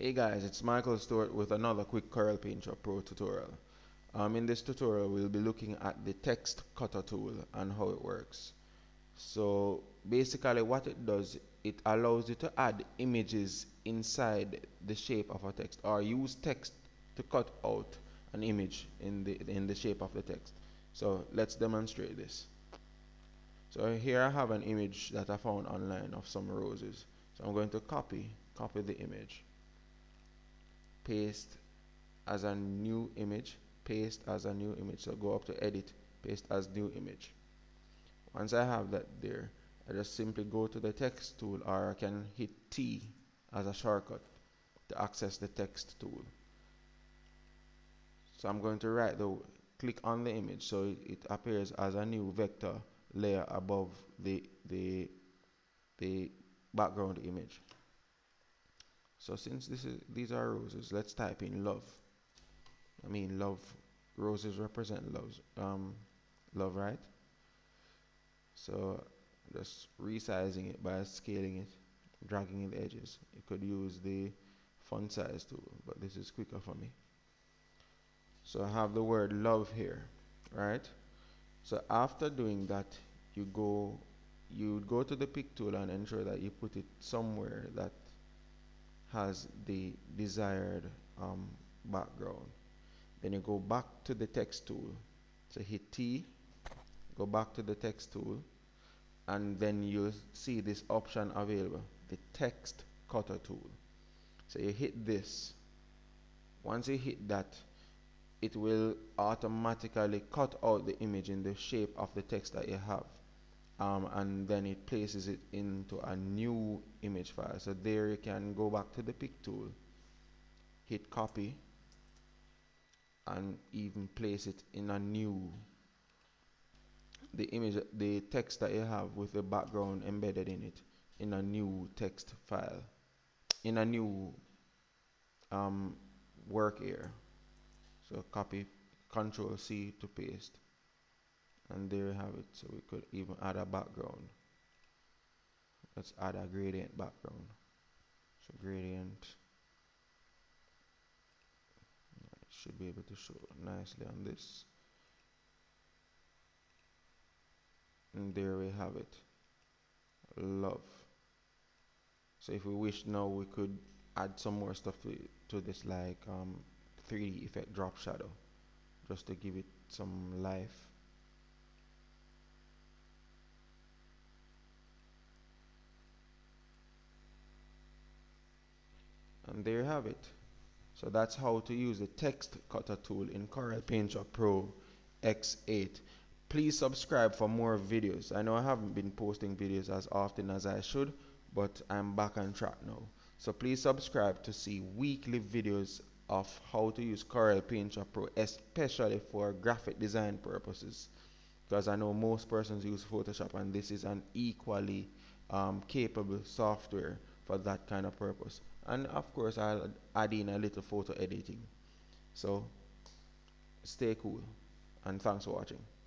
Hey guys, it's Michael Stewart with another quick Corel PaintShop Pro tutorial. In this tutorial we'll be looking at the text cutter tool and how it works. So basically what it does, it allows you to add images inside the shape of a text, or use text to cut out an image in the shape of the text. So let's demonstrate this. So here I have an image that I found online of some roses. So I'm going to copy the image, paste as a new image, paste as a new image. So go up to edit, paste as new image. Once I have that there, I just simply go to the text tool, or I can hit T as a shortcut to access the text tool. So I'm going to click on the image, so it appears as a new vector layer above the background image. So since these are roses, let's type in love. I mean love, roses represent love, right? So just resizing it by scaling it, dragging in the edges. You could use the font size tool, but this is quicker for me. So I have the word love here, right? So after doing that, you would go to the pick tool and ensure that you put it somewhere that has the desired background. Then you go back to the text tool, so hit T, go back to the text tool, and then you'll see this option available, the text cutter tool. So you hit this. Once you hit that, it will automatically cut out the image in the shape of the text that you have, and then it places it into a new image file. So there you can go back to the pick tool, hit copy, and even place it in a new the text that you have with the background embedded in it, in a new text file, in a new work area. So copy, Control C to paste, and there you have it. So we could even add a background. Let's add a gradient background. So gradient, it should be able to show nicely on this, and there we have it, love. So if we wish now, we could add some more stuff to this, like 3D effect, drop shadow, just to give it some life. And there you have it. So that's how to use the text cutter tool in Corel PaintShop Pro X8. Please subscribe for more videos. I know I haven't been posting videos as often as I should, but I'm back on track now. So please subscribe to see weekly videos of how to use Corel PaintShop Pro, especially for graphic design purposes, because I know most persons use Photoshop, and this is an equally capable software for that kind of purpose. And of course I'll add in a little photo editing. So stay cool, and thanks for watching.